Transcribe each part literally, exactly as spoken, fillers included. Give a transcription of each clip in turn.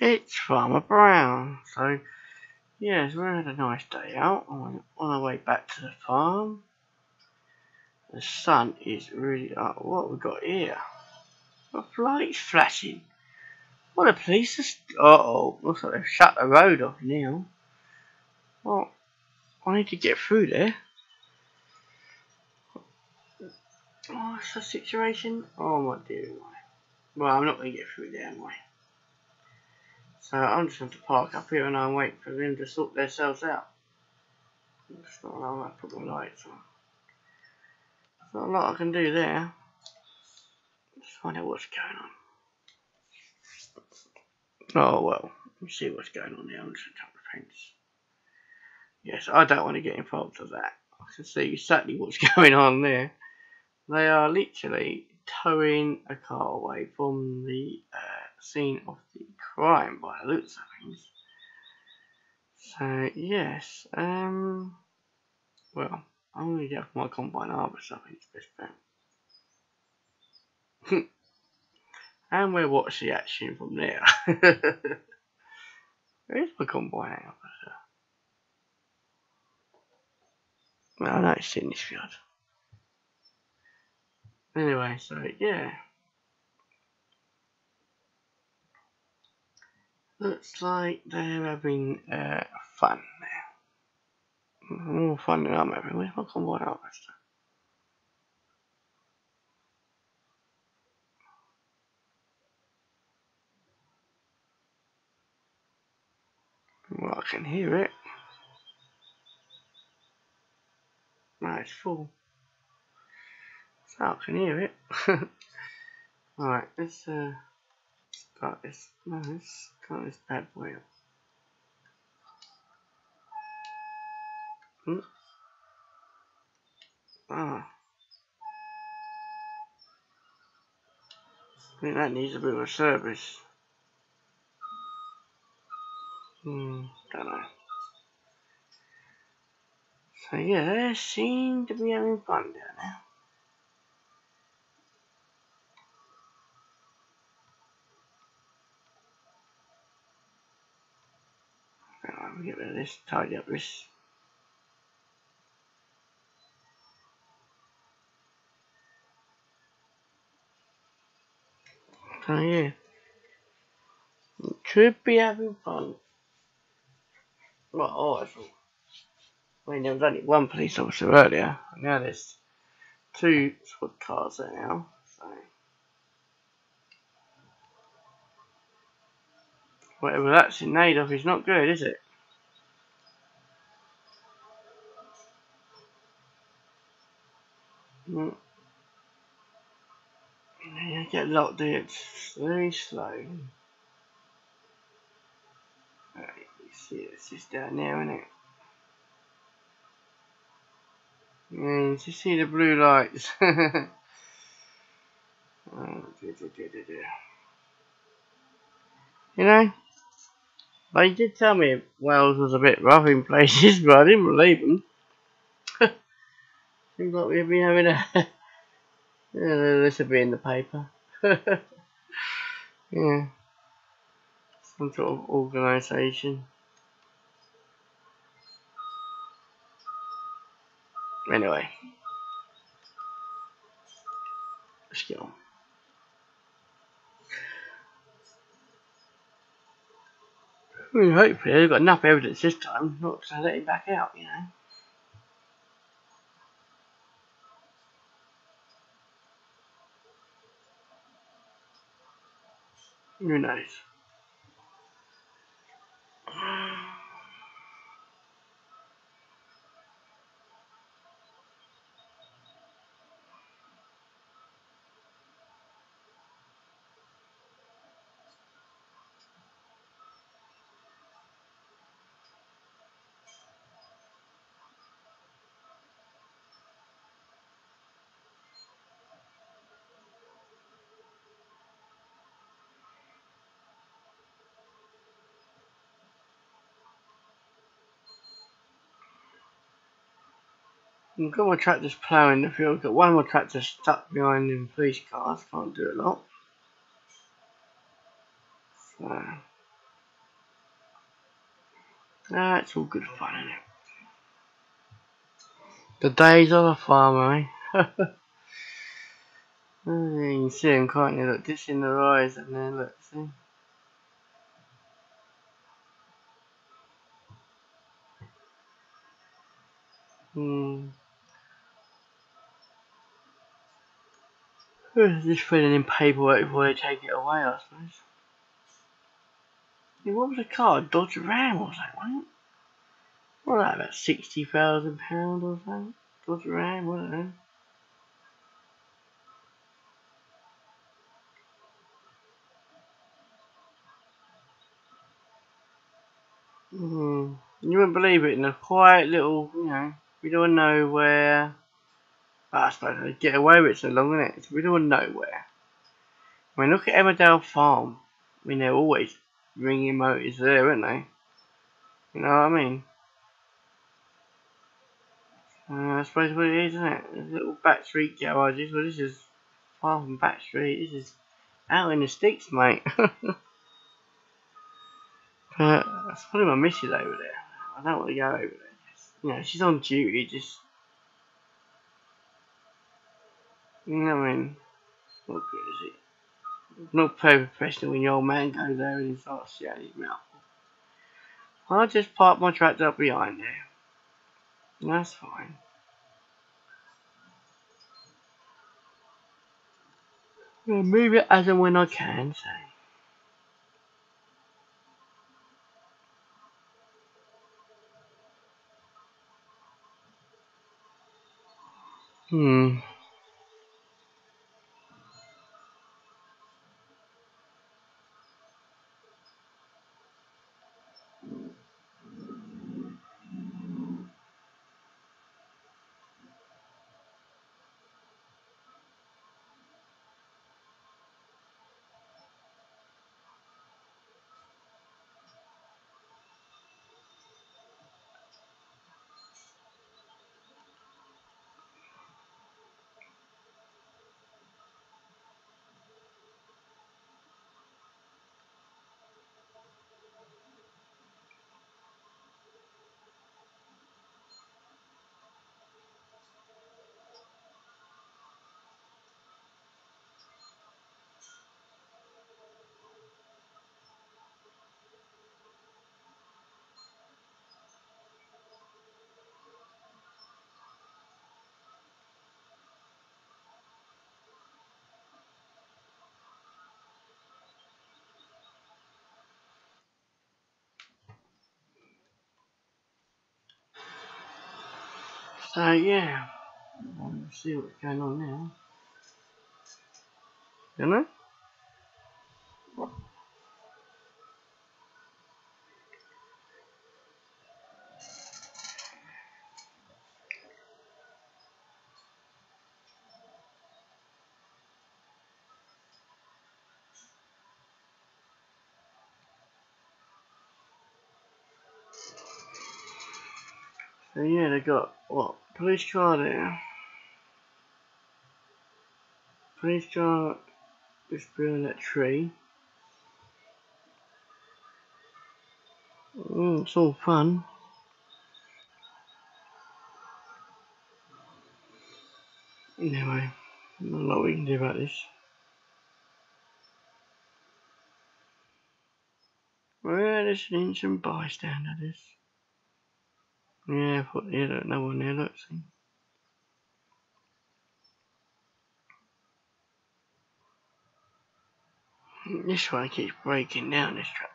It's Farmer Brown. So, yes, we had a nice day out on, on our way back to the farm. The sun is really up. What we got here? A light's flashing. What a police is. Uh oh, looks like they've shut the road off now. Well, I need to get through there. What's the situation? Oh my dear. Well, I'm not going to get through there, am I? So I'm just going to park up here and I'll wait for them to sort themselves out. It's not like I put the lights on. There's not a lot I can do there. Let's find out what's going on. Oh well, we'll see what's going on there. I'm just going to cut the fence. Yes, I don't want to get involved with that. I can see exactly what's going on there. They are literally towing a car away from the uh, scene of the crime by the looks of things. So, yes, um, well, I'm going to get off my combine harvest, I think it's best bet. And we'll watch the action from there. Where is my combine harvester? Well, I know it's in this field. Anyway, so yeah, looks like they're having uh, fun now. More fun than I'm having. Where's my combine harvester? Well, I can hear it. No, it's full. Oh, I can hear it. Alright, let's uh, cut this. No, let's cut this bad boy up. Hmm. Ah. I think that needs a bit of a service. Hmm, don't know. So yeah, they seem to be having fun down there. I'll get rid of this, tidy up this. Oh yeah. It could be having fun. Well, oh, I thought. I mean, there was only one police officer earlier. Now there's two squad cars there now. So. Whatever that's in need of is not good, is it? Mm. You get locked in, it's very slow. Alright, you see, it's just down there, isn't it? And you see the blue lights. Oh, dear, dear, dear, dear, dear. You know? They did tell me Wales was a bit rough in places, but I didn't believe them. Seems like we've been having a... uh, this will be in the paper. Yeah. Some sort of organisation. Anyway. Let's get on. I mean, hopefully they've got enough evidence this time not to let him back out, you know. Who knows? I've got my tractors ploughing the field, got one of my tractors stuck behind in police cars, can't do a lot. So, Nah, it's all good fun, isn't it? The days of a farmer, eh? You can see them, can't you? Look, this in the rise, and then look, see? Hmm. Just filling in paperwork before they take it away, I suppose. Yeah, what was the car? Dodge Ram or something, wasn't it? What was that, about sixty thousand pounds or something? Dodge Ram, wasn't it? Mm. You wouldn't believe it, in a quiet little, you know, we don't know where. Oh, I suppose they get away with it so long, isn't it? It's middle of nowhere. I mean, look at Emmerdale Farm. I mean, they're always ringing motors there, aren't they? You know what I mean? Uh, I suppose what it is, isn't it? There's little back street garages. Well, this is far from back street. This is out in the sticks, mate. But that's probably my missus over there. I don't want to go over there. Just, you know, she's on duty, just. You know what I mean? What good is it? It's not very professional when your old man goes there and starts shouting his mouth. I'll just park my tractor up behind there. That's fine. I'm gonna move it as and when I can, so. Hmm. So yeah, let's see what's going on now. Can I? So yeah, they got what? Police car there. Police car is behind that tree. Mm, it's all fun. Anyway, not a lot we can do about this. Well, this is an innocent bystander, this. Yeah, I thought, yeah, look, no one there, look, see. This one keeps breaking down, this tractor.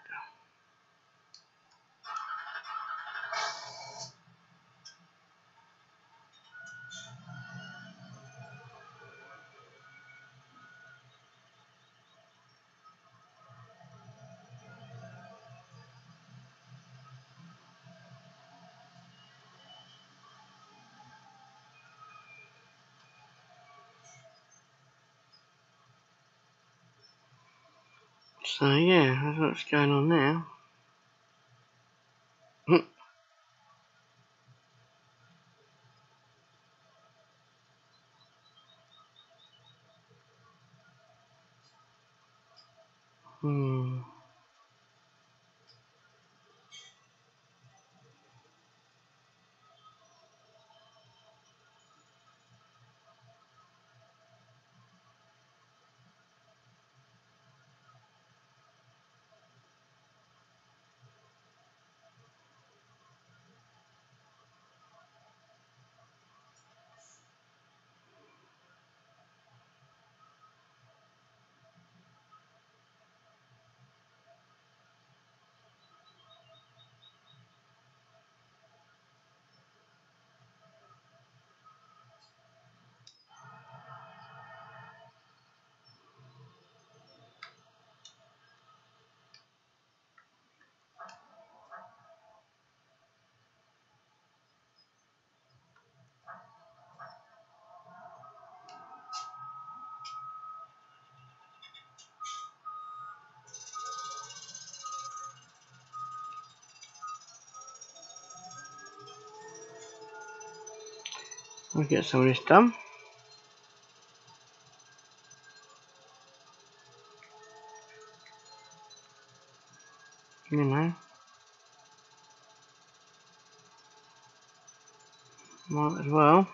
So yeah, that's what's going on now. Hmm. We'll get some of this done. You know. Might as well.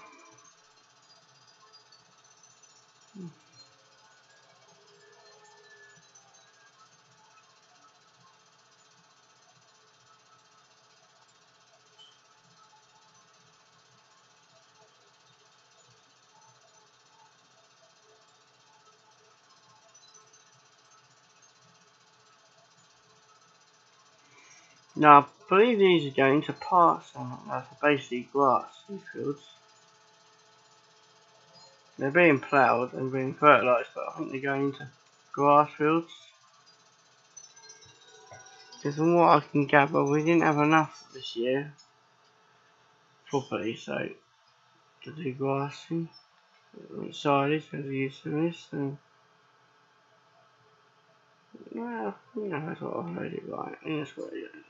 Now, I believe these are going to parts as basically grass in fields. They're being ploughed and being fertilised, but I think they're going into grass fields. Because from what I can gather, we didn't have enough this year properly, so to do grassing. Silage as we used to this. And, well, you know, that's what I heard it right, and that's what it is.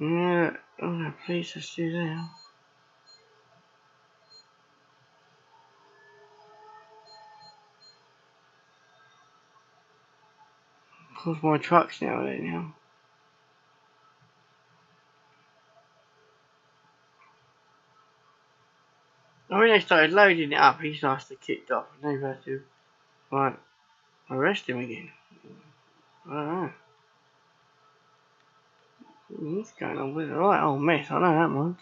Yeah, oh, please just do that. Of course, my trucks now, they now. I mean, they started loading it up, he starts to kick off, and they've had to, like, arrest him again. I don't know. What's going on with it? Right old mess, I know that much.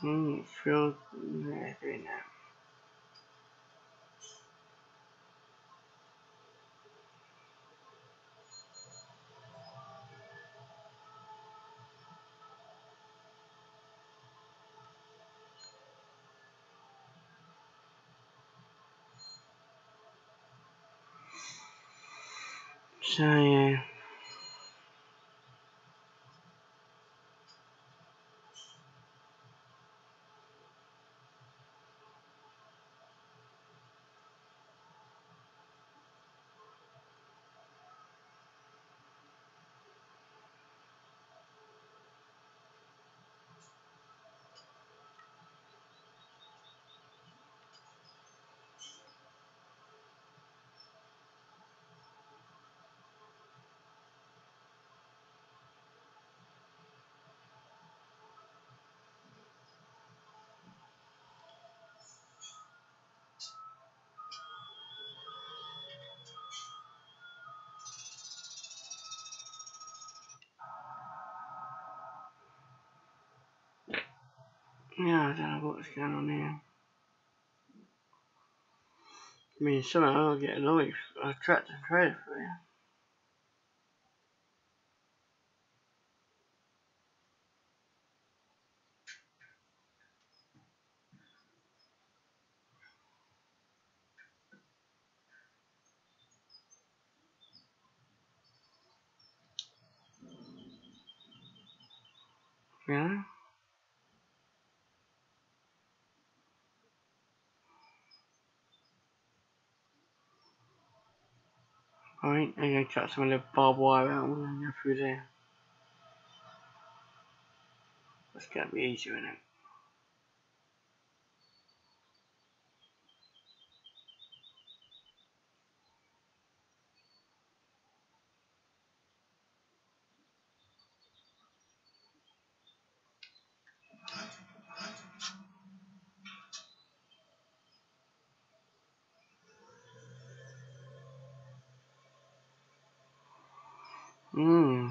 Hmm, field, yeah, doing that. So yeah. Yeah, I don't know what's going on here. I mean, somehow I'll get a lorry, a tractor trailer for you. Yeah. Alright, I'm going to chuck some of the barbed wire out and go through there. That's going to be easier, isn't it? Mm.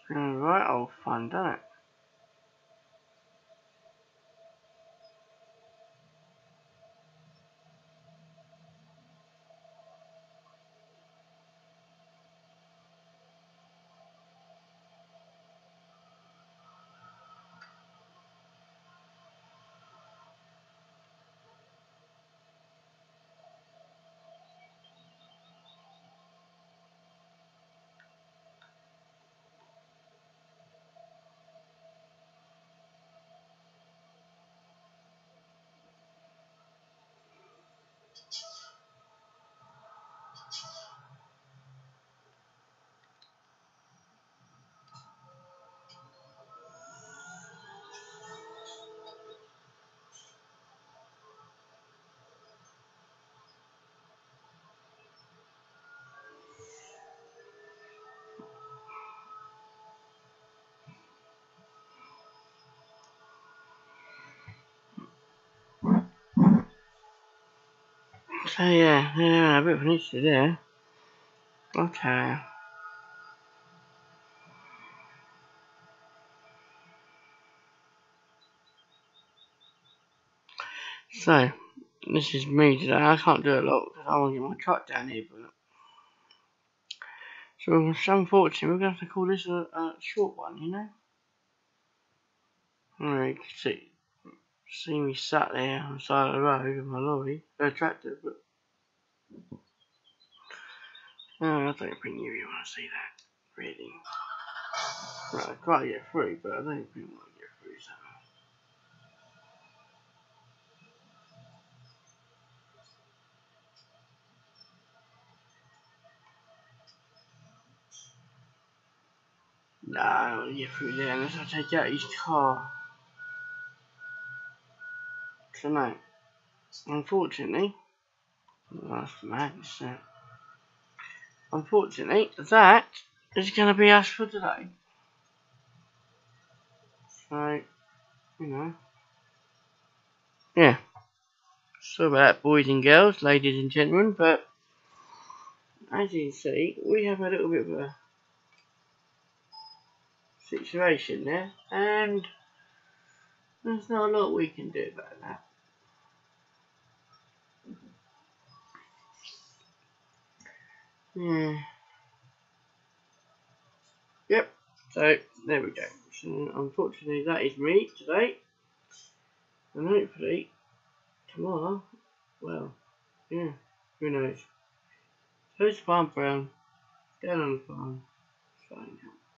It's been a right old fun, doesn't it? So yeah, yeah, a bit of an issue there. Okay. So, this is me today. I can't do a lot because I want to get my truck down here. But so, it's unfortunate. We're going to have to call this a, a short one, you know? Alright, you can see, see me sat there on the side of the road with my lorry, a tractor, but. No, I don't think you really want to see that, really. Right, I try to get through, but I don't really want to get through, so. Nah, I don't want to get through there unless I take out his car. So no, unfortunately, that's mad, isn't it? Unfortunately, that is going to be us for today. So, you know, yeah. Sorry about that, boys and girls, ladies and gentlemen, but as you can see, we have a little bit of a situation there, and there's not a lot we can do about that. Yeah. Yep, so there we go. So unfortunately, that is me today, and hopefully tomorrow, well, yeah, who knows. So it's Farmer Brown, down on the farm, signing out.